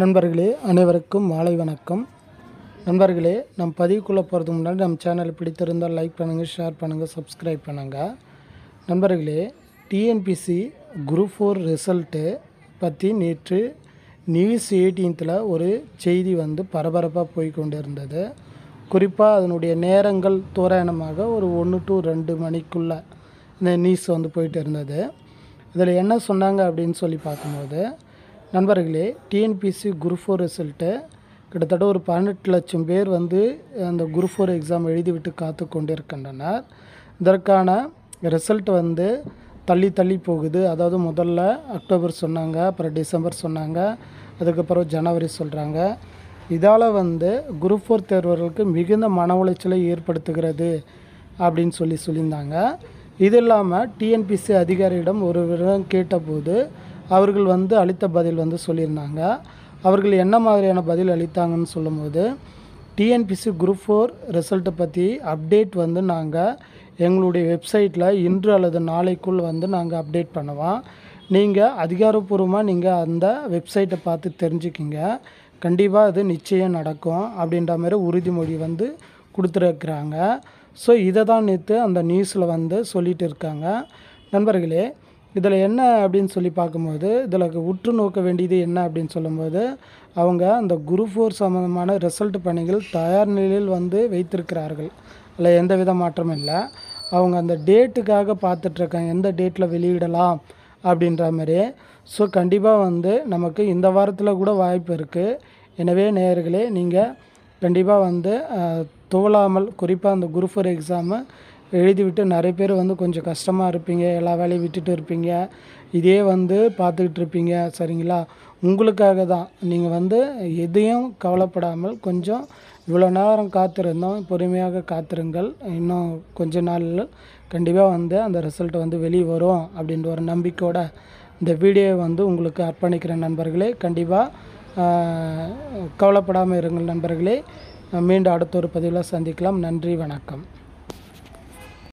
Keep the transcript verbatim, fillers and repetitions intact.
நண்பர்களே அனைவருக்கும் மாலை வணக்கம். நண்பர்களே, நம் பதிவுக்குள்ளே போகிறதுக்கு முன்னாடி நம்ம சேனலை பிடித்திருந்தால் லைக் பண்ணுங்கள், ஷேர் பண்ணுங்கள், சப்ஸ்கிரைப் பண்ணுங்கள். நண்பர்களே, டிஎன்பிசி குரூப் ஃபோர் ரிசல்ட்டு பற்றி நேற்று நியூஸ் எயிட்டீன்த்தில் ஒரு செய்தி வந்து பரபரப்பாக போய்கொண்டு இருந்தது. குறிப்பாக அதனுடைய நேரங்கள் தோராயமாக ஒரு ஒன்று டு ரெண்டு மணிக்குள்ளே இந்த நியூஸ் வந்து போயிட்டு இருந்தது. இதில் என்ன சொன்னாங்க அப்படின்னு சொல்லி பார்க்கும்போது, நண்பர்களே, டிஎன்பிஎஸ்சி குரூப் ஃபோர் ரிசல்ட்டு கிட்டத்தட்ட ஒரு பதினெட்டு லட்சம் பேர் வந்து அந்த குரூப் ஃபோர் எக்ஸாம் எழுதிவிட்டு காத்து கொண்டு இருக்கின்றனர். இதற்கான ரிசல்ட் வந்து தள்ளி தள்ளி போகுது. அதாவது முதல்ல அக்டோபர் சொன்னாங்க, அப்புறம் டிசம்பர் சொன்னாங்க, அதுக்கப்புறம் ஜனவரி சொல்கிறாங்க. இதால் வந்து குரூப் ஃபோர் தேர்வர்களுக்கு மிகுந்த மன உளைச்சலை ஏற்படுத்துகிறது அப்படின்னு சொல்லி சொல்லியிருந்தாங்க. இது இல்லாமல் டிஎன்பிஎஸ்சி அதிகாரியிடம் ஒரு விவரம் கேட்டபோது அவர்கள் வந்து அளித்த பதில் வந்து சொல்லியிருந்தாங்க. அவர்கள் என்ன மாதிரியான பதில் அளித்தாங்கன்னு சொல்லும்போது, டிஎன்பிஎஸ்சி குரூப் ஃபோர் ரிசல்ட்டை பற்றி அப்டேட் வந்து நாங்கள் எங்களுடைய வெப்சைட்டில் இன்று அல்லது நாளைக்குள் வந்து நாங்கள் அப்டேட் பண்ணுவோம். நீங்கள் அதிகாரப்பூர்வமாக நீங்கள் அந்த வெப்சைட்டை பார்த்து தெரிஞ்சுக்கிங்க, கண்டிப்பாக அது நிச்சயம் நடக்கும் அப்படின்ற மாதிரி உறுதிமொழி வந்து கொடுத்துருக்குறாங்க. ஸோ இதை தான் நேற்று அந்த நியூஸில் வந்து சொல்லிகிட்டு இருக்காங்க. நண்பர்களே, இதில் என்ன அப்படின்னு சொல்லி பார்க்கும்போது, இதில் உற்று நோக்க வேண்டியது என்ன அப்படின்னு சொல்லும்போது, அவங்க அந்த குரூப் ஃபோர் சம்மந்தமான ரிசல்ட் பணிகள் தயார் நிலையில் வந்து வைத்திருக்கிறார்கள். அதில் எந்த வித மாற்றமும் இல்லை. அவங்க அந்த டேட்டுக்காக பார்த்துட்ருக்காங்க, எந்த டேட்டில் வெளியிடலாம் அப்படின்ற மாதிரி. ஸோ கண்டிப்பாக வந்து நமக்கு இந்த வாரத்தில் கூட வாய்ப்பு இருக்குது. எனவே நேயர்களே, நீங்கள் கண்டிப்பாக வந்து துவலாமல், குறிப்பாக அந்த குரூப் ஃபோர் எக்ஸாமு எழுதிவிட்டு நிறைய பேர் வந்து கொஞ்சம் கஷ்டமாக இருப்பீங்க, எல்லா வேலையும் விட்டுட்டு இருப்பீங்க, இதே வந்து பார்த்துக்கிட்டு இருப்பீங்க. சரிங்களா? உங்களுக்காக தான் நீங்கள் வந்து எதையும் கவலைப்படாமல் கொஞ்சம் இவ்வளோ நேரம் காத்திருந்தோம், பொறுமையாக காத்திருங்கள். இன்னும் கொஞ்ச நாள் கண்டிப்பாக வந்து அந்த ரிசல்ட் வந்து வெளியே வரும் அப்படின்ற ஒரு நம்பிக்கையோட இந்த வீடியோவை வந்து உங்களுக்கு அர்ப்பணிக்கிற நண்பர்களே. கண்டிப்பாக கவலைப்படாமல் இருங்கள் நண்பர்களே. மீண்டும் அடுத்த ஒரு பதிவில் சந்திக்கலாம். நன்றி, வணக்கம்.